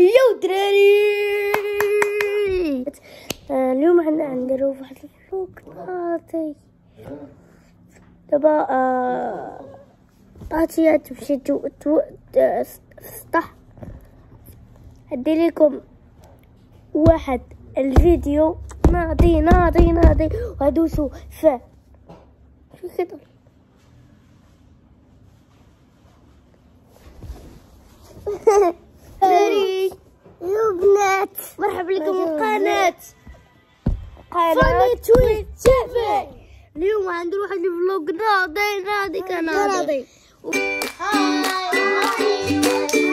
هلو دراري، اليوم حنا غنديرو واحد الفلوق طاطي. دابا طاطي تمشي في السطح. غندير لكم واحد الفيديو ناضي ناضي ناضي وغدوزو فيه. شو كيطلع؟ يا بنات مرحبا بكم في قناة فاني توين تيفي. اليوم غندير واحد الفلوق ناضي ناضي كناضي. هاي